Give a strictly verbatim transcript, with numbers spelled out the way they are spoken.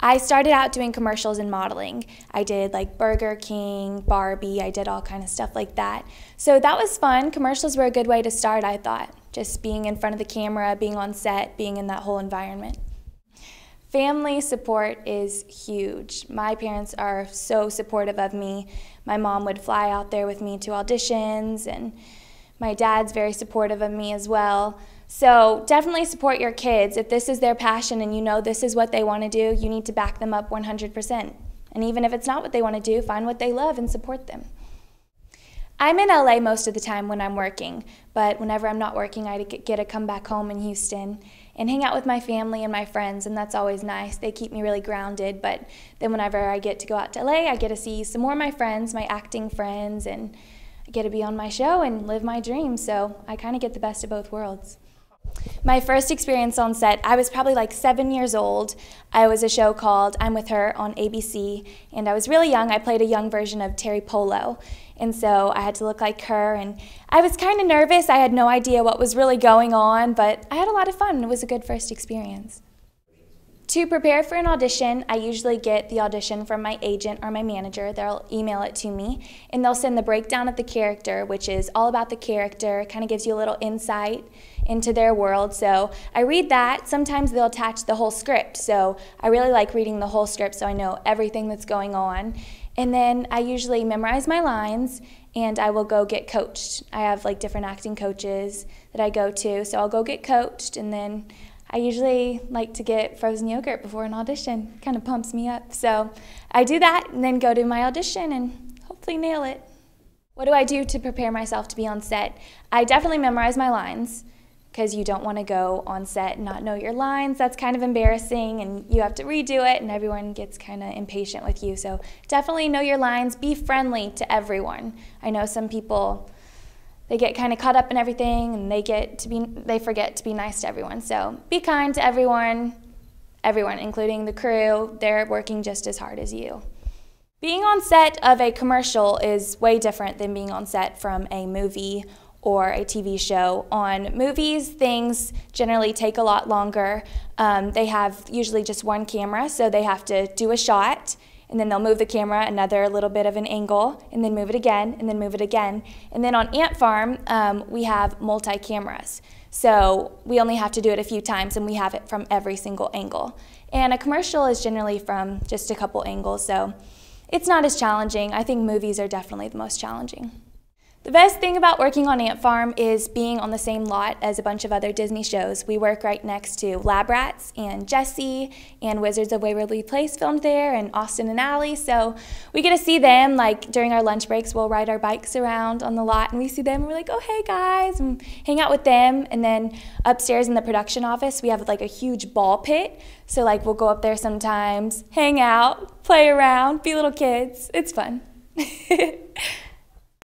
I started out doing commercials and modeling. I did like Burger King, Barbie, I did all kind of stuff like that. So that was fun. Commercials were a good way to start, I thought. Just being in front of the camera, being on set, being in that whole environment. Family support is huge. My parents are so supportive of me. My mom would fly out there with me to auditions, and my dad's very supportive of me as well. So definitely support your kids. If this is their passion and you know this is what they want to do, you need to back them up one hundred percent. And even if it's not what they want to do, find what they love and support them. I'm in L A most of the time when I'm working, but whenever I'm not working, I get to come back home in Houston and hang out with my family and my friends, and that's always nice. They keep me really grounded, but then whenever I get to go out to L A, I get to see some more of my friends, my acting friends, and I get to be on my show and live my dream, so I kind of get the best of both worlds. My first experience on set, I was probably like seven years old. I was a show called I'm With Her on A B C, and I was really young. I played a young version of Terry Polo, and so I had to look like her, and I was kind of nervous. I had no idea what was really going on, but I had a lot of fun. It was a good first experience. To prepare for an audition, I usually get the audition from my agent or my manager. They'll email it to me, and they'll send the breakdown of the character, which is all about the character. It kind of gives you a little insight into their world. So I read that. Sometimes they'll attach the whole script, so I really like reading the whole script so I know everything that's going on. And then I usually memorize my lines, and I will go get coached. I have like different acting coaches that I go to, so I'll go get coached, and then I usually like to get frozen yogurt before an audition. It kind of pumps me up. So I do that and then go to my audition and hopefully nail it. What do I do to prepare myself to be on set? I definitely memorize my lines, because you don't want to go on set and not know your lines. That's kind of embarrassing, and you have to redo it, and everyone gets kind of impatient with you. So definitely know your lines. Be friendly to everyone. I know some people, they get kind of caught up in everything, and they get to be, they forget to be nice to everyone. So be kind to everyone, everyone, including the crew. They're working just as hard as you. Being on set of a commercial is way different than being on set from a movie or a T V show. On movies, things generally take a lot longer. Um, they have usually just one camera, so they have to do a shot, and then they'll move the camera another little bit of an angle, and then move it again, and then move it again. And then on Ant Farm, um, we have multi-cameras. So we only have to do it a few times, and we have it from every single angle. And a commercial is generally from just a couple angles, so it's not as challenging. I think movies are definitely the most challenging. The best thing about working on Ant Farm is being on the same lot as a bunch of other Disney shows. We work right next to Lab Rats and Jessie, and Wizards of Waverly Place filmed there, and Austin and Allie. So we get to see them, like during our lunch breaks, we'll ride our bikes around on the lot and we see them and we're like, oh hey guys, and hang out with them. And then upstairs in the production office, we have like a huge ball pit. So like we'll go up there sometimes, hang out, play around, be little kids. It's fun.